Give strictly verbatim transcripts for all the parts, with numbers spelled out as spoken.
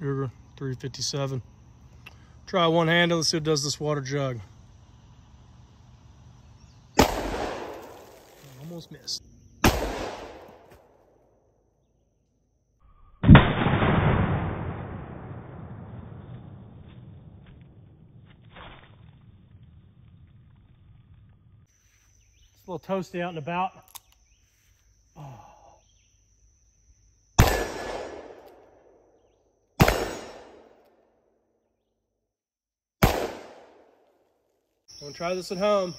Ruger three fifty-seven. Try one handle, let's see what does this water jug. Almost missed. It's a little toasty out and about. Oh. I'm gonna try this at home.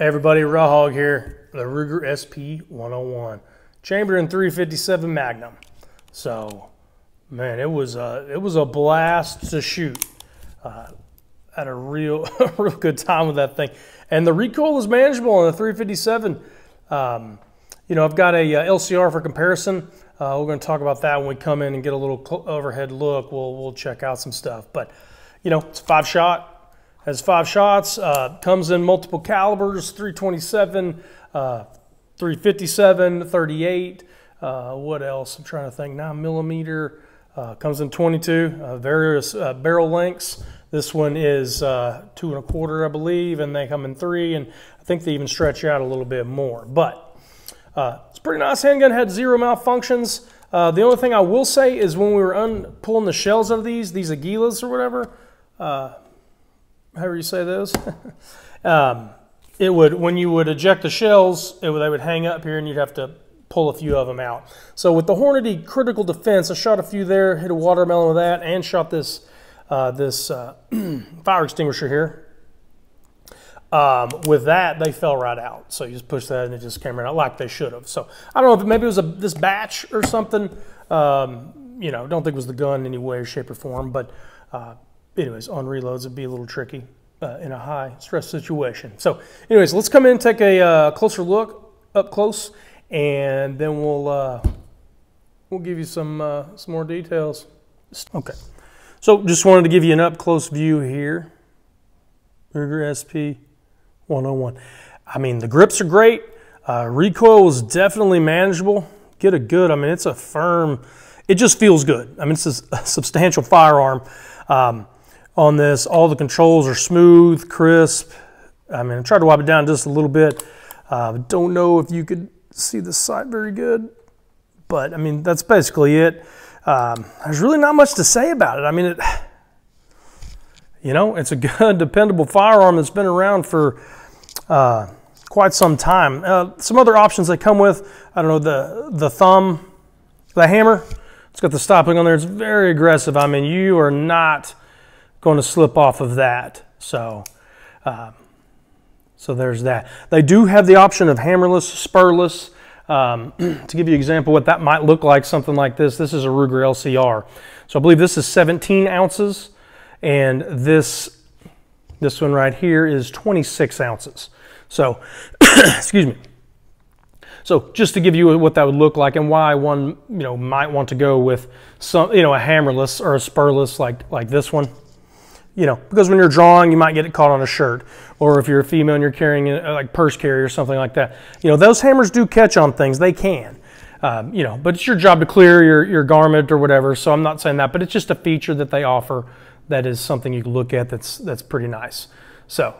Hey everybody, Raw Hog here, the Ruger S P one oh one, chambered in three fifty-seven Magnum. So, man, it was a it was a blast to shoot. Uh, had a real a real good time with that thing, and the recoil is manageable on the three fifty-seven. Um, you know, I've got a uh, L C R for comparison. Uh, we're going to talk about that when we come in and get a little overhead look. We'll we'll check out some stuff, but you know, it's a five shot. Has five shots, uh, comes in multiple calibers, three twenty-seven, uh, three fifty-seven, thirty-eight, uh, what else? I'm trying to think, nine millimeter, uh, comes in twenty-two, uh, various uh, barrel lengths. This one is uh, two and a quarter, I believe, and they come in three, and I think they even stretch out a little bit more. But uh, it's a pretty nice handgun, had zero malfunctions. Uh, the only thing I will say is when we were un pulling the shells out of these, these Aguilas or whatever, uh, however you say those, um, it would, when you would eject the shells, it would, they would hang up here and you'd have to pull a few of them out. So with the Hornady critical defense, I shot a few there, hit a watermelon with that, and shot this, uh, this uh, fire extinguisher here. Um, with that, they fell right out. So you just push that and it just came right out like they should have. So I don't know if maybe it was a, this batch or something. Um, you know, don't think it was the gun in any way, shape, or form, but uh, anyways, on reloads, it'd be a little tricky uh, in a high stress situation. So anyways, let's come in and take a uh, closer look up close, and then we'll uh, we'll give you some, uh, some more details. Okay, so just wanted to give you an up close view here. Ruger S P one oh one. I mean, the grips are great. Uh, recoil is definitely manageable. Get a good, I mean, it's a firm, it just feels good. I mean, it's a substantial firearm. Um, on this, all the controls are smooth, crisp. I mean, I tried to wipe it down just a little bit. Uh, don't know if you could see the sight very good, but I mean, that's basically it. Um, there's really not much to say about it. I mean, it, you know, it's a good, dependable firearm that's been around for uh, quite some time. Uh, some other options they come with, I don't know, the, the thumb, the hammer. It's got the stopping on there. It's very aggressive. I mean, you are not going to slip off of that. So, uh, so there's that. They do have the option of hammerless, spurless. Um, to give you an example, what that might look like, something like this. This is a Ruger L C R. So I believe this is seventeen ounces, and this this one right here is twenty-six ounces. So, excuse me. So just to give you what that would look like and why one, you know, might want to go with some, you know, a hammerless or a spurless like like this one, you know, because when you're drawing, you might get it caught on a shirt, or if you're a female and you're carrying a, like purse carry or something like that, you know, those hammers do catch on things. They can, um, you know, but it's your job to clear your your garment or whatever. So I'm not saying that, but it's just a feature that they offer that is something you can look at. That's that's pretty nice. So,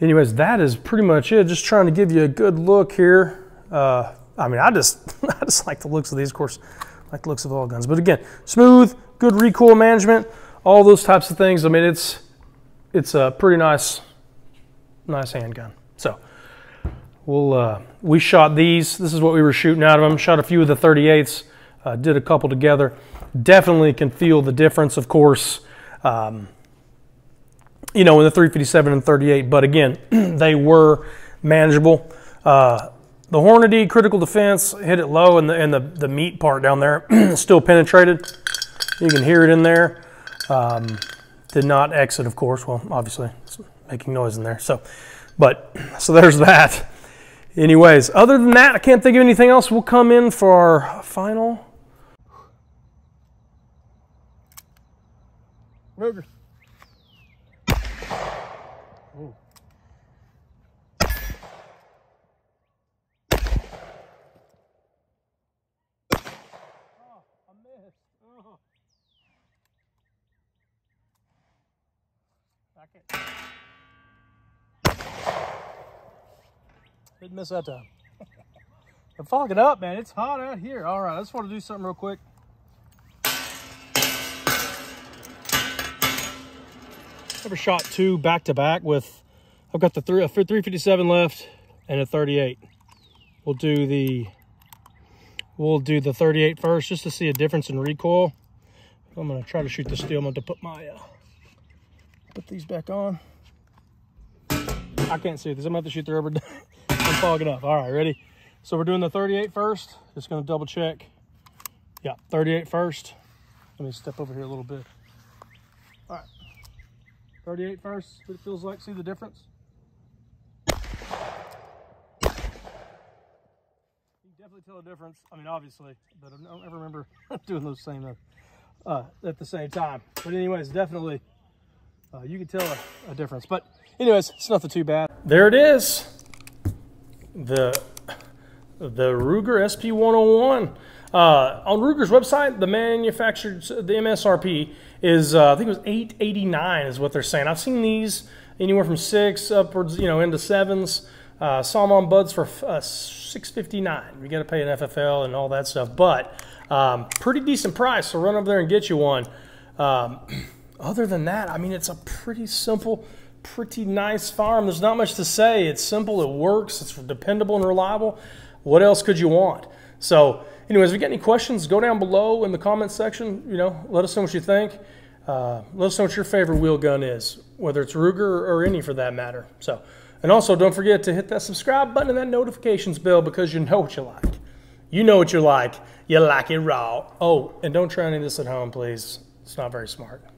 anyways, that is pretty much it. Just trying to give you a good look here. Uh, I mean, I just I just like the looks of these, of course, I like the looks of all guns. But again, smooth, good recoil management, all those types of things. I mean, it's it's a pretty nice, nice handgun. So we'll uh, we shot these. This is what we were shooting out of them. Shot a few of the thirty-eights, uh, did a couple together. Definitely can feel the difference, of course. Um, you know, in the three fifty-seven and thirty-eight, but again, they were manageable. Uh, the Hornady critical defense hit it low, and the, and the, the meat part down there still penetrated. You can hear it in there. Um, did not exit, of course. Well, obviously, it's making noise in there. So, but, so there's that. Anyways, other than that, I can't think of anything else. We'll come in for our final. Ruger. Ooh. Oh, I missed. Oh. Back it. Didn't miss that time. I'm fogging up, man. It's hot out here. All right, I just want to do something real quick. I've shot two back to back with, I've got the three, a three fifty-seven left and a thirty-eight. We'll do the, we'll do the thirty-eight first just to see a difference in recoil. I'm gonna try to shoot the steel. I'm gonna put my, uh, put these back on. I can't see this. I'm about to shoot the rubber. I'm fogging up. All right, ready? So we're doing the thirty-eight first. Just gonna double check. Yeah, thirty-eight first. Let me step over here a little bit. All right. thirty-eight first, what it feels like, see the difference? You can definitely tell the difference. I mean, obviously, but I don't ever remember doing those same uh, at the same time. But anyways, definitely, uh, you can tell a, a difference. But anyways, it's nothing too bad. There it is, the, the Ruger S P one oh one. Uh, on Ruger's website, the manufactured, the M S R P is, uh, I think it was eight eighty-nine is what they're saying. I've seen these anywhere from six upwards, you know, into sevens. Uh, saw them on buds for uh, six fifty-nine. You got to pay an F F L and all that stuff, but um, pretty decent price. So run over there and get you one. Um, other than that, I mean, it's a pretty simple, pretty nice firearm. There's not much to say. It's simple. It works. It's dependable and reliable. What else could you want? So anyways, if you got any questions, go down below in the comments section. You know, let us know what you think. Uh, let us know what your favorite wheel gun is, whether it's Ruger or any for that matter. So, and also don't forget to hit that subscribe button and that notifications bell, because you know what you like. You know what you like. You like it raw. Oh, and don't try any of this at home, please. It's not very smart.